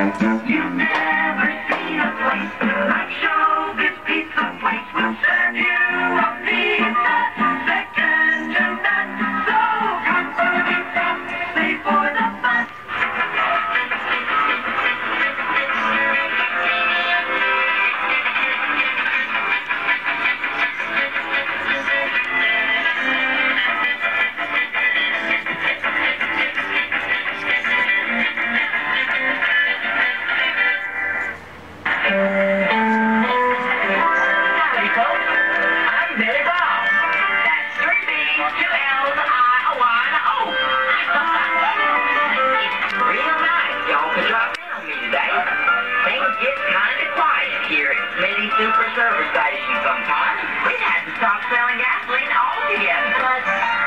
You've never seen a place like Showbiz Pizza Place. We'll serve you a pizza second to none. So come for the pizza, stay for the fun. Super service station sometimes. We'd have to stop selling gasoline altogether.